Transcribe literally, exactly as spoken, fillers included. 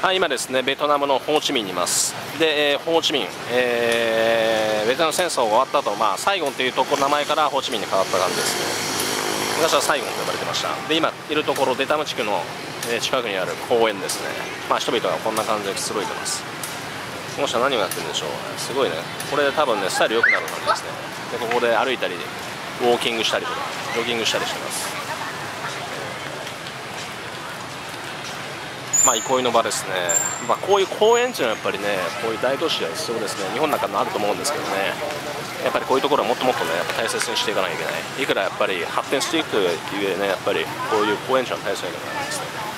はい、今ですねベトナムのホーチミンにいます。で、えー、ホーチミン、えー、ベトナム戦争が終わった後、まあサイゴンというところ名前からホーチミンに変わった感じですね。昔はサイゴンと呼ばれてました。で、今いるところデタム地区の近くにある公園ですね。まあ人々がこんな感じでくつろいでます。この人は何をやってるんでしょう。すごいね、これで多分ねスタイル良くなる感じですね。で、ここで歩いたりウォーキングしたりとかジョギングしたりしてます。まあ、憩いの場ですね。まあ、こういう公園っていうのはやっぱりね、こういう大都市では必要ですね。日本なんかもあると思うんですけどね、やっぱりこういうところはもっともっとねやっぱ大切にしていかなきゃいけない。いくらやっぱり発展していくというね、やっぱりこういう公園地は大切にならないですね。